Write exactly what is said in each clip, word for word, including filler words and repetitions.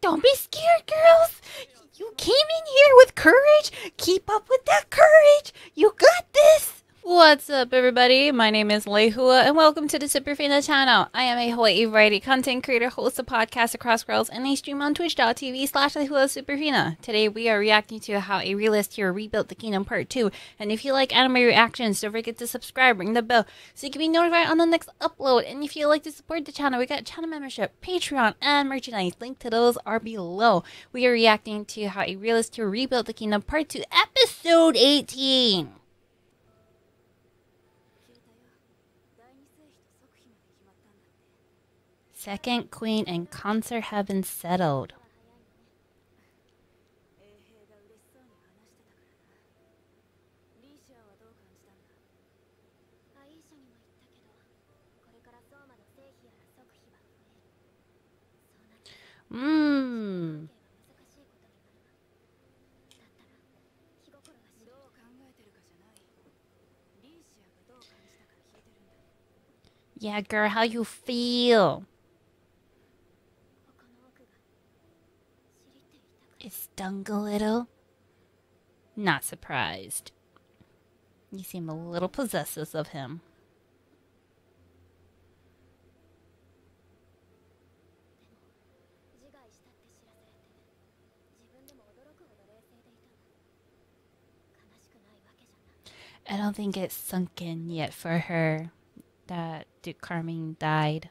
Don't be scared, girls. You came in here with courage. Keep up with that courage. You got this. What's up, everybody? My name is Lehua, and welcome to the Superfina channel. I am a Hawaii variety content creator, host a podcast across girls, and I stream on twitch.tv slash Lehua Superfina. Today, we are reacting to How a Realist Hero Rebuilt the Kingdom Part two. And if you like anime reactions, don't forget to subscribe, ring the bell, so you can be notified on the next upload. And if you'd like to support the channel, we got channel membership, Patreon, and merchandise. Link to those are below. We are reacting to How a Realist Hero Rebuilt the Kingdom Part two, Episode eighteen. Second Queen and Consort have been settled. Mmm. Yeah, girl, how you feel? It stung a little. Not surprised. You seem a little possessive of him. I don't think it's sunk in yet for her that Duke Carmine died.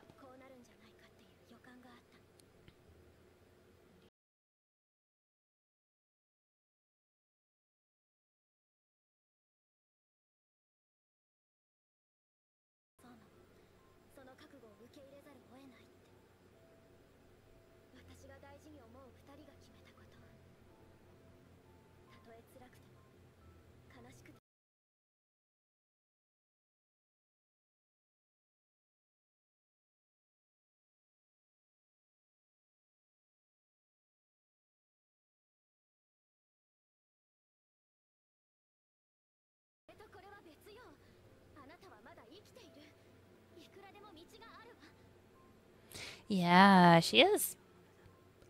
Yeah, she has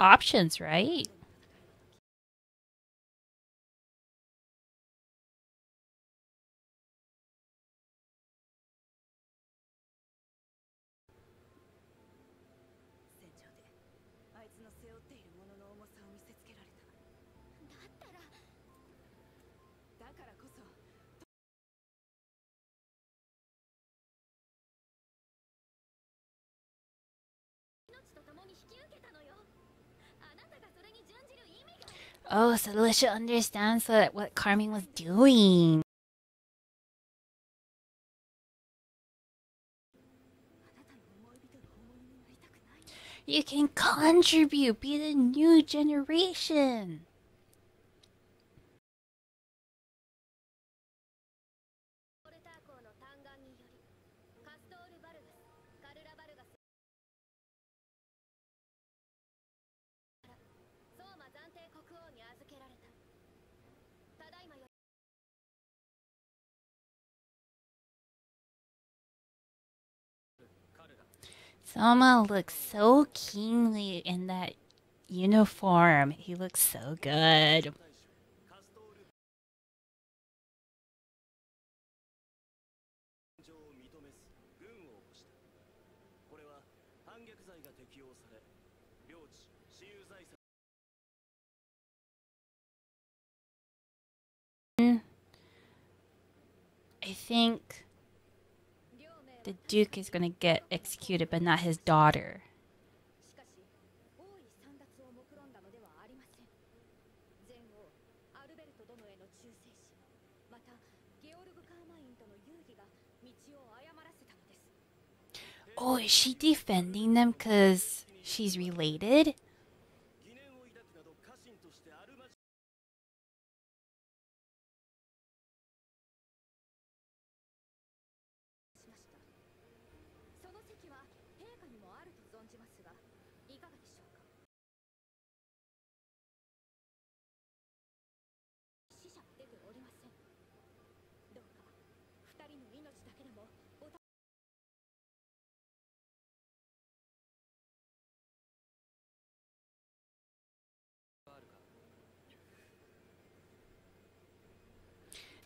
options, right? Oh, so Liscia understands that what Carmine was doing. You can contribute, be the new generation. Soma looks so keenly in that uniform. He looks so good. I think the Duke is going to get executed, but not his daughter. Oh, is she defending them because she's related?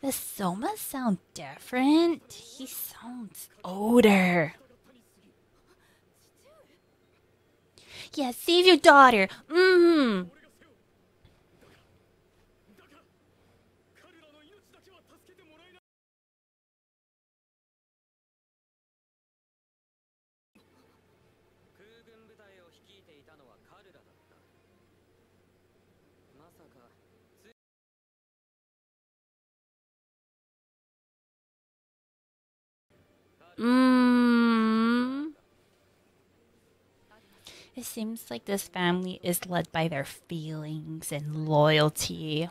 Does Soma sound different? He sounds older. Yeah, save your daughter. Mm-hmm. Mm. It seems like this family is led by their feelings and loyalty.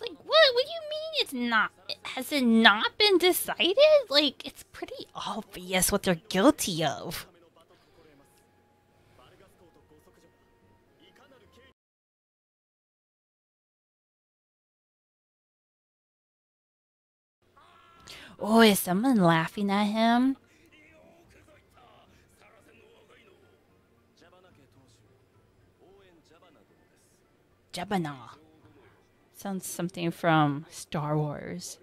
Like, what? What do you mean it's not? Has it not been decided? Like, it's pretty obvious what they're guilty of. Oh, is someone laughing at him? Gyabana. Sounds something from Star Wars.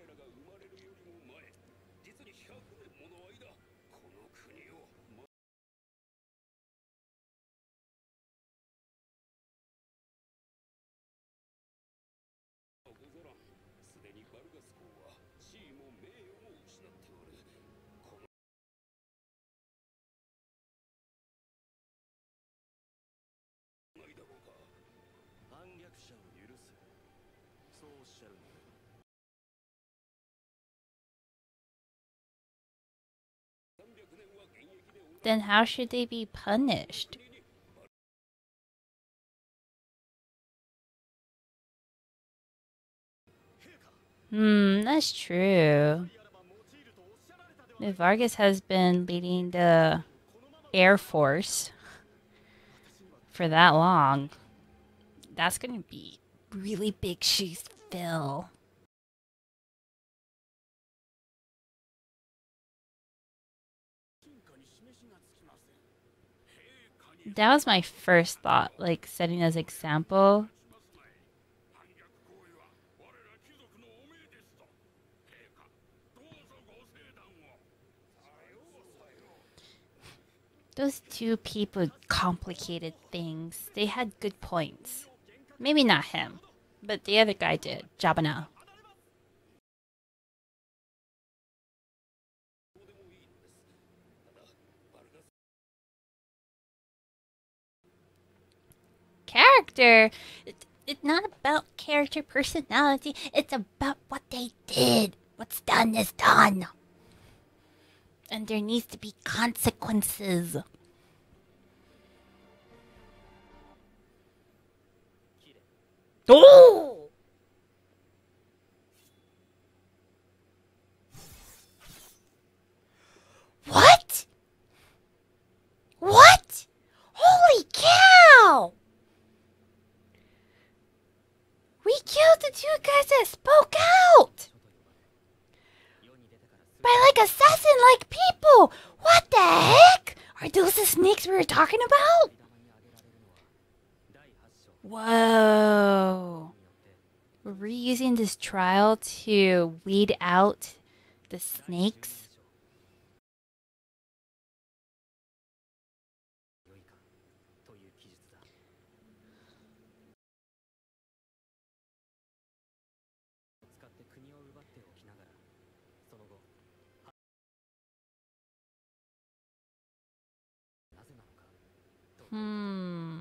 Then how should they be punished? Hmm, that's true. If Vargas has been leading the Air Force for that long, that's gonna be really big shoes to fill. That was my first thought, like setting as example. Those two people complicated things. They had good points. Maybe not him, but the other guy did, Gyabana. Character. It's, it's not about character personality. It's about what they did. What's done is done. And there needs to be consequences. Oh! What? What? Holy cow! We killed the two guys that spoke out! By like assassin-like people! What the heck? Are those the snakes we were talking about? Whoa. We're reusing this trial to weed out the snakes? Hmm.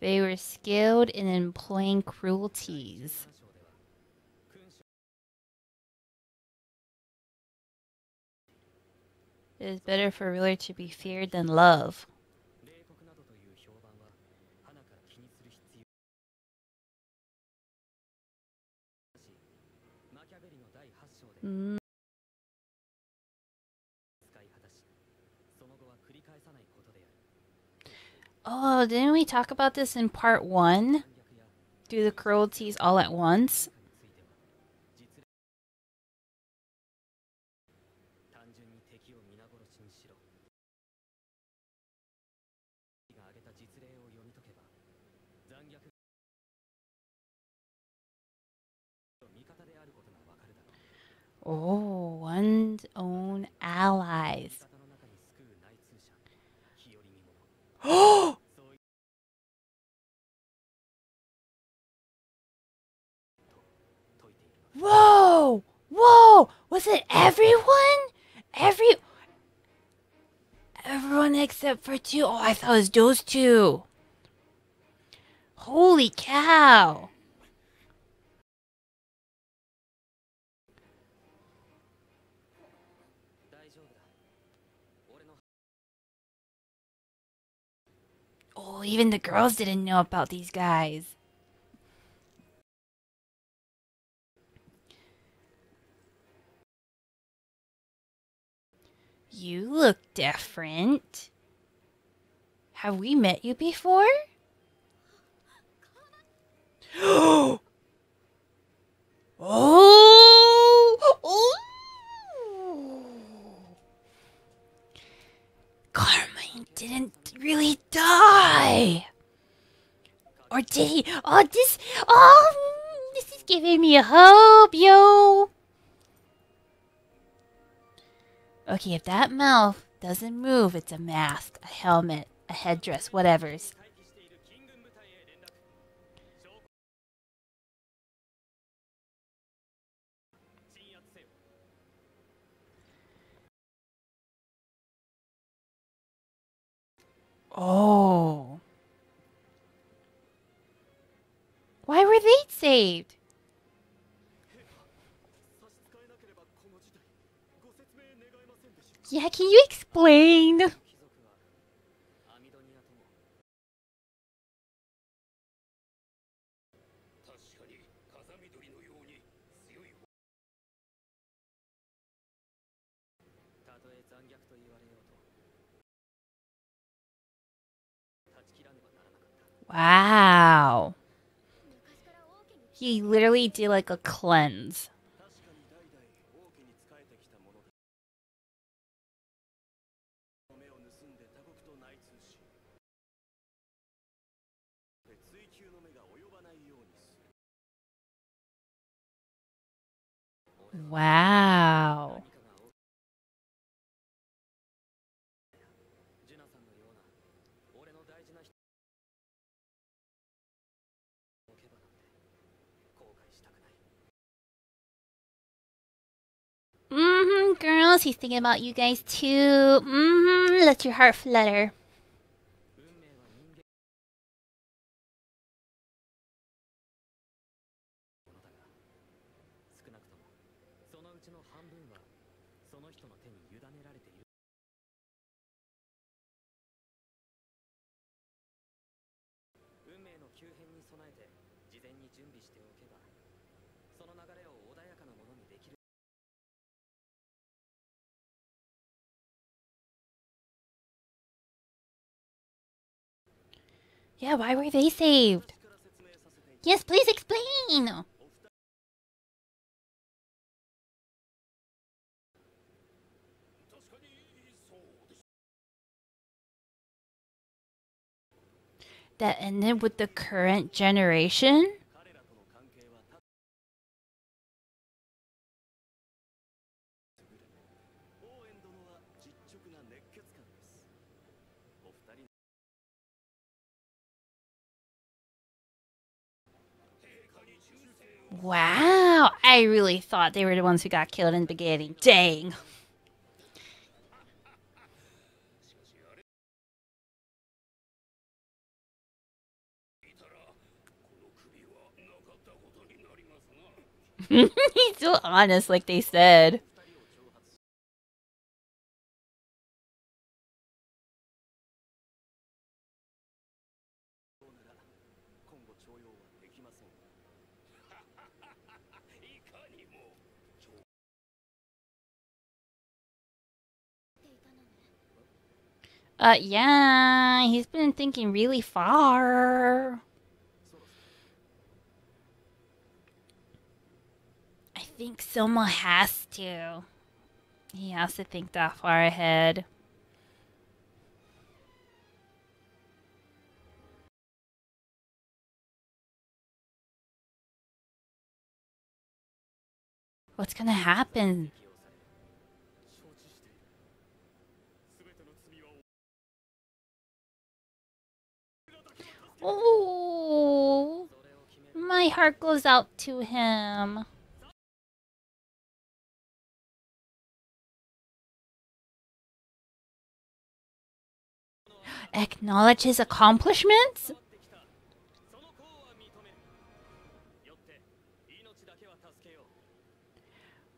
They were skilled in employing cruelties. It is better for a ruler to be feared than love. Mm. Oh, didn't we talk about this in part one? Do the cruelties all at once? Oh, one's own allies. Oh! Whoa! Whoa! Was it everyone? Every... Everyone except for two. Oh, I thought it was those two. Holy cow! Oh, even the girls didn't know about these guys. You look different. Have we met you before? Oh! Oh! Carmine didn't really die! Or did he? Oh, this... Oh, this is giving me hope, yo! Okay, if that mouth doesn't move, it's a mask, a helmet, a headdress, whatever's. Oh. Why were they saved? Yeah, can you explain? Wow. He literally did like a cleanse. Wow. Mm-hmm, girls, he's thinking about you guys too. Mm-hmm, let your heart flutter. Yeah, why were they saved? Yes, please explain! That ended with the current generation? Wow, I really thought they were the ones who got killed in the beginning. Dang. He's so honest, like they said. Uh, yeah, he's been thinking really far. I think Selma has to. He has to think that far ahead. What's gonna happen? Oh, my heart goes out to him. Acknowledge his accomplishments?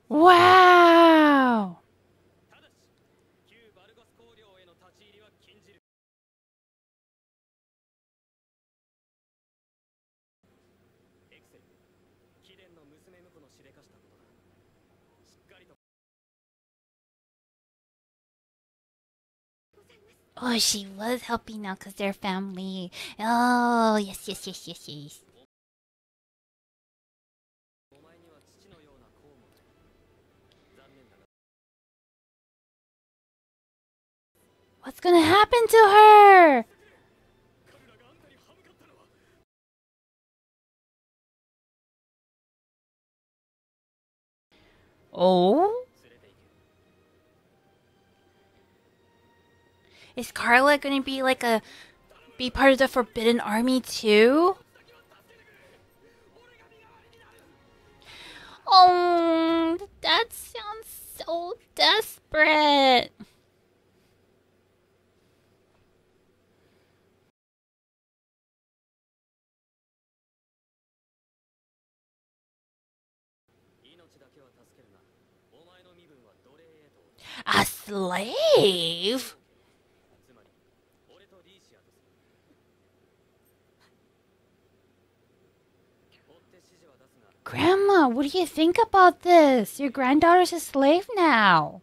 Wow! Oh, she was helping out because they're family. Oh, yes, yes, yes, yes, yes. What's gonna happen to her? Oh? Is Carla gonna be like a... be part of the Forbidden Army too? Oh, that sounds so desperate. A slave? Grandma, what do you think about this? Your granddaughter's a slave now.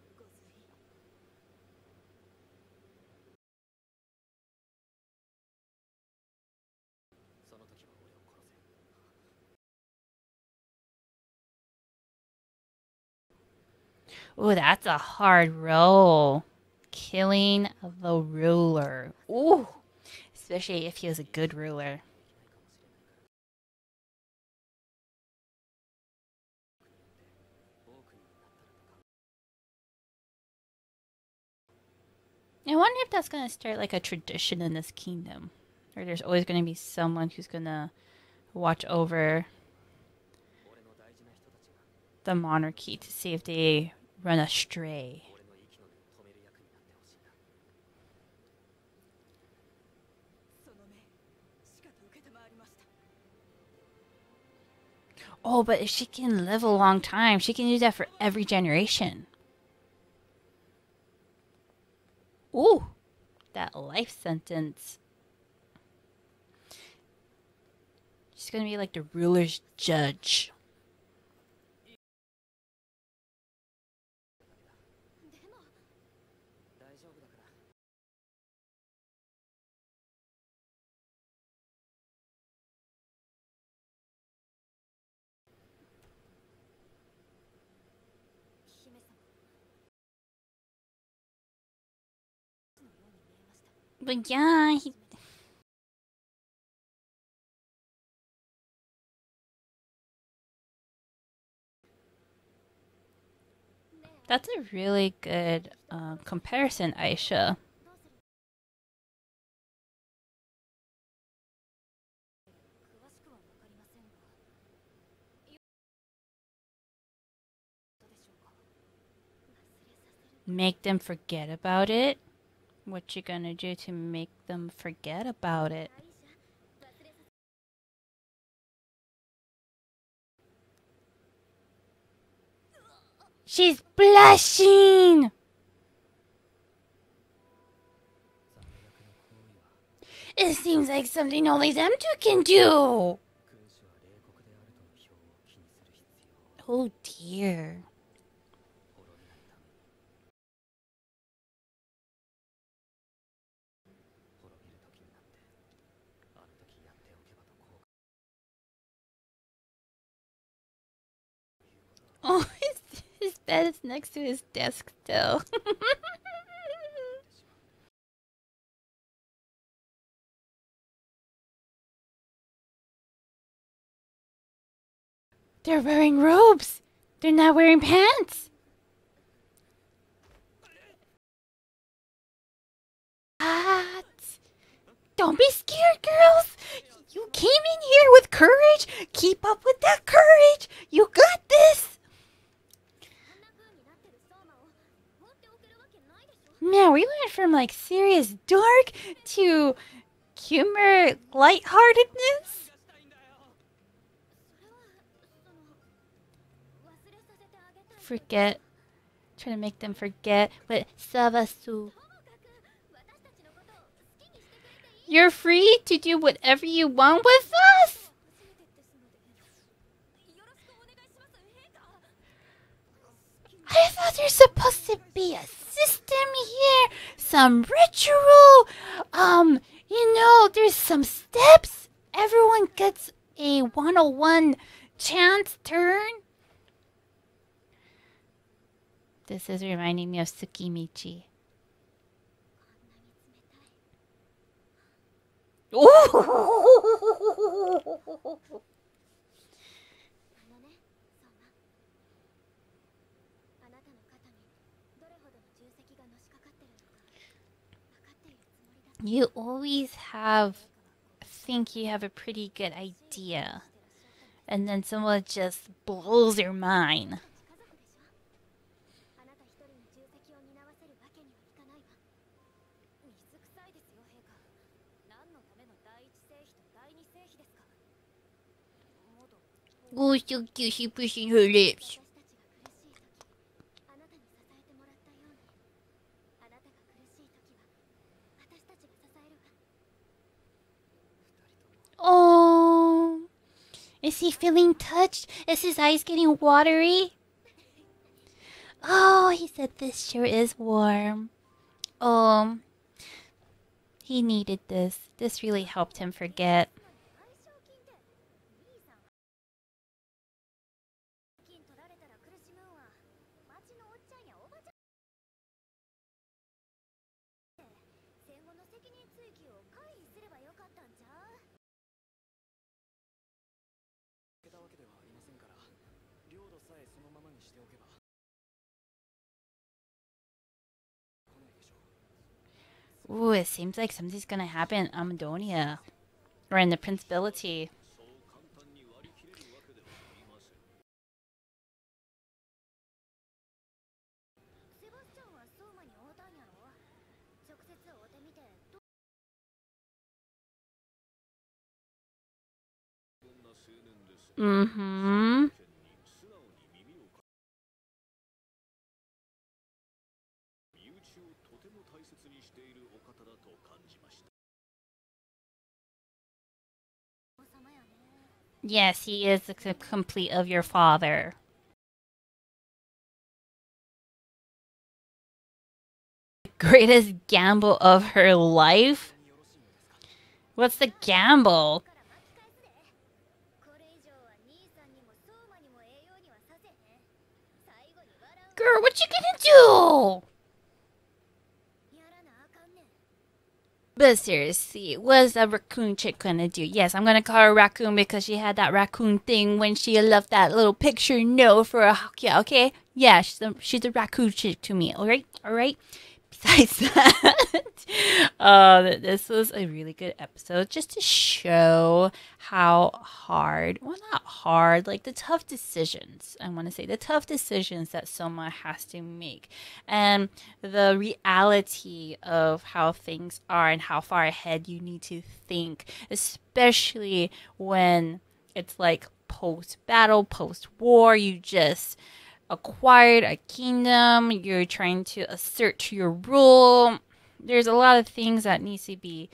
Ooh, that's a hard role. Killing the ruler. Ooh, especially if he was a good ruler. I wonder if that's going to start like a tradition in this kingdom. Or there's always going to be someone who's going to watch over the monarchy to see if they run astray. Oh, but if she can live a long time, she can do that for every generation. Ooh, that life sentence. She's gonna be like the ruler's judge. But yeah, he... That's a really good uh, comparison, Aisha. Make them forget about it? What you gonna do to make them forget about it? She's blushing! It seems like something only them two can do! Oh dear. Oh, his, his bed is next to his desk still. They're wearing robes! They're not wearing pants! What? Don't be scared, girls! You came in here with courage! Keep up with that courage! You got this! Man, we went from like serious dark to humor lightheartedness. Forget. Trying to make them forget. But Savasu. You're free to do whatever you want with us! I thought there's supposed to be a system here. Some ritual. Um, you know, there's some steps. Everyone gets a one oh one chance turn. This is reminding me of Tsukimichi. Ooh! You always have think you have a pretty good idea, and then someone just blows your mind. Oh, so cute, she pushing her lips. Oh, is he feeling touched? Is his eyes getting watery? Oh, he said this sure is warm. Oh, he needed this. This really helped him forget. Ooh, it seems like something's gonna happen in Amidonia. Or in the Principality. Mm-hmm. Yes, he is the complete of your father. The greatest gamble of her life? What's the gamble? Girl, what you gonna do? But seriously, what's a raccoon chick gonna do? Yes, I'm gonna call her raccoon because she had that raccoon thing when she left that little picture note for a Hakia, okay? Yeah, she's a, she's a raccoon chick to me, alright? Alright? Besides that, uh, this was a really good episode just to show how hard, well not hard, like the tough decisions, I want to say, the tough decisions that Soma has to make and the reality of how things are and how far ahead you need to think, especially when it's like post-battle, post-war, you just acquired a kingdom, you're trying to assert your rule. There's a lot of things that needs to be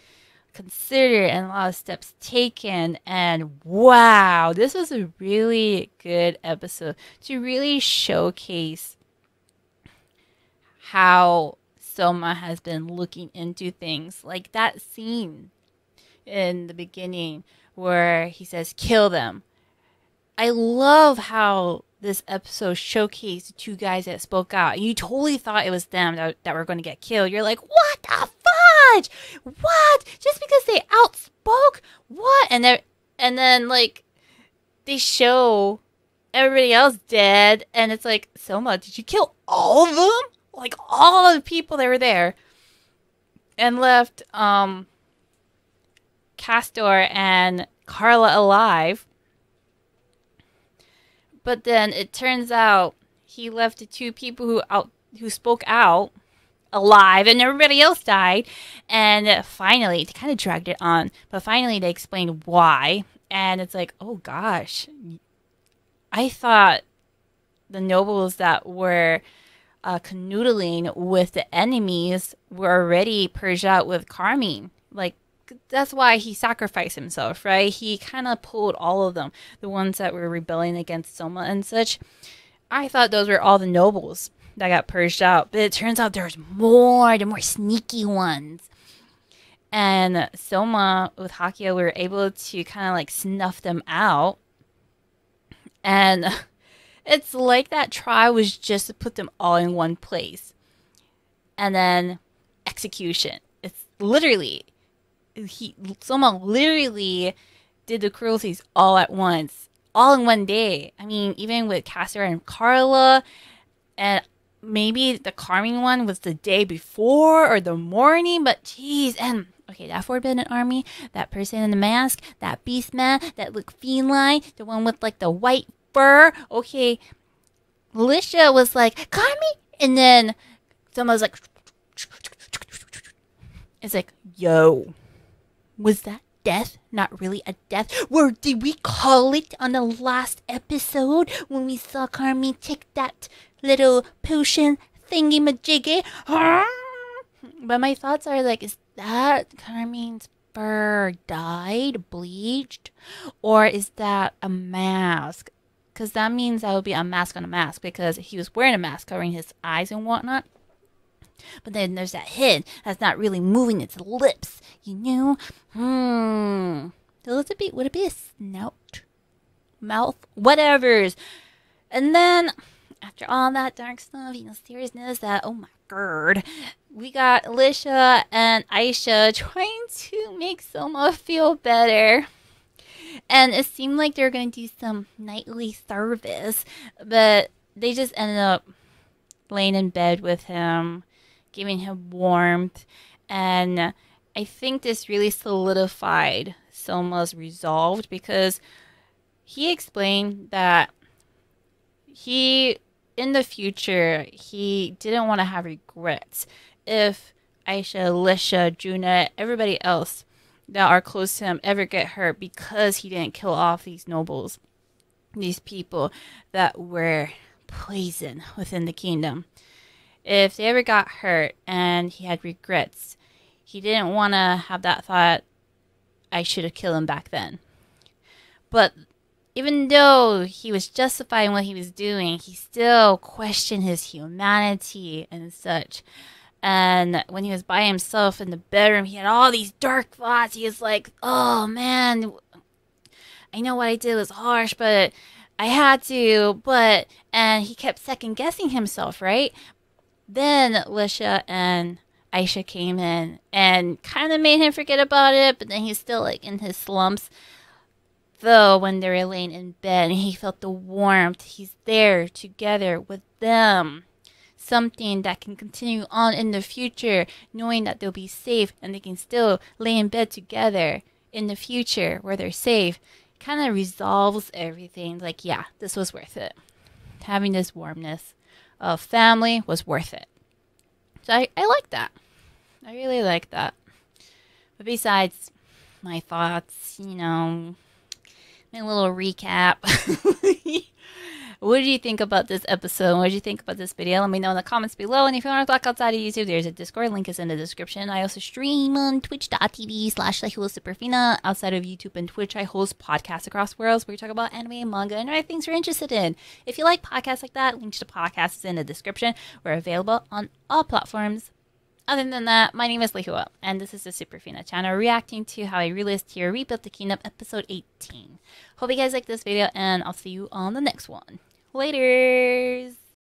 considered and a lot of steps taken. And wow, this was a really good episode to really showcase how Soma has been looking into things. Like that scene in the beginning where he says, kill them. I love how this episode showcased the two guys that spoke out. And you totally thought it was them that, that were going to get killed. You're like, what the fudge? What? Just because they outspoke? What? And they're, and then, like, they show everybody else dead. And it's like, Soma, did you kill all of them? Like, all of the people that were there. And left um, Castor and Carla alive. But then it turns out he left the two people who out who spoke out alive, and everybody else died. And finally, they kind of dragged it on, but finally they explained why. And it's like, oh gosh, I thought the nobles that were uh, canoodling with the enemies were already purged out with Carmine. Like, that's why he sacrificed himself, right? He kind of pulled all of them, the ones that were rebelling against Soma and such. I thought those were all the nobles that got purged out, but it turns out there's more, the more sneaky ones. And Soma with Hakia were able to kind of like snuff them out. And it's like that trial was just to put them all in one place. And then execution. It's literally... He, Soma literally did the cruelties all at once, all in one day. I mean, even with Castor and Carla, and maybe the Carmine one was the day before or the morning, but geez. And okay, that Forbidden Army, that person in the mask, that beast man, that looked feline, the one with like the white fur. Okay, Liscia was like, Carmine, and then Soma was like, it's like, yo. Was that death not really a death? Where did we call it on the last episode when we saw Carmine take that little potion thingy-majiggy? But my thoughts are like, is that Carmine's fur dyed, bleached? Or is that a mask? Because that means that would be a mask on a mask, because he was wearing a mask covering his eyes and whatnot. But then there's that head that's not really moving its lips, you know? Hmm. So it be, would it be a snout? Mouth? Whatever's. And then, after all that dark stuff, you know, seriousness, that, oh my god, we got Liscia and Aisha trying to make Soma feel better. And it seemed like they were going to do some nightly service, but they just ended up laying in bed with him, giving him warmth. And I think this really solidified Soma's resolve, because he explained that he, in the future, he didn't want to have regrets if Aisha, Liscia, Juna, everybody else that are close to him ever get hurt, because he didn't kill off these nobles, these people that were poison within the kingdom. If they ever got hurt and he had regrets, he didn't want to have that thought, I should have killed him back then. But even though he was justifying what he was doing, he still questioned his humanity and such. And when he was by himself in the bedroom, he had all these dark thoughts. He was like, oh man, I know what I did was harsh, but I had to, but... And he kept second-guessing himself, right? Then Liscia and Aisha came in and kind of made him forget about it, but then he's still like in his slumps. Though when they were laying in bed and he felt the warmth, he's there together with them. Something that can continue on in the future, knowing that they'll be safe and they can still lay in bed together in the future where they're safe. Kind of resolves everything. Like, yeah, this was worth it. Having this warmness of family was worth it. So I, I like that. I really like that. But besides my thoughts, you know, my little recap. What did you think about this episode? What did you think about this video? Let me know in the comments below. And if you want to talk outside of YouTube, there's a Discord. Link is in the description. I also stream on twitch.tv slash Lehua Superfina. Outside of YouTube and Twitch, I host podcasts across worlds where we talk about anime, manga, and other things you're interested in. If you like podcasts like that, links to podcasts is in the description. We're available on all platforms. Other than that, my name is Lehua, and this is the Superfina channel, reacting to How a Realist Hero Rebuilt the Kingdom, episode eighteen. Hope you guys like this video, and I'll see you on the next one. Laters!